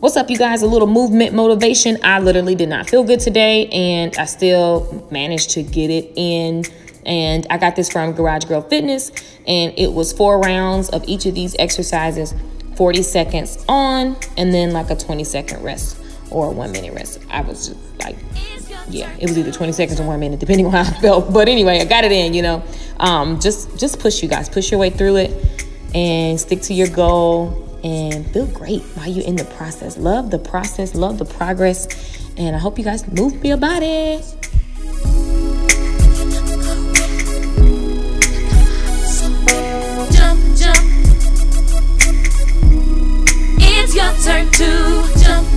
What's up, you guys? A little movement motivation. I literally did not feel good today, and I still managed to get it in. And I got this from Garage Girl Fitness, and it was 4 rounds of each of these exercises, 40 seconds on, and then like a 20-second rest or a 1-minute rest. I was just like, yeah, it was either 20 seconds or 1 minute, depending on how I felt. But anyway, I got it in, you know. Just push, you guys. Push your way through it and stick to your goal and feel great while you're in the process. Love the process, love the progress. And I hope you guys move your body. Jump, jump. It's your turn to jump.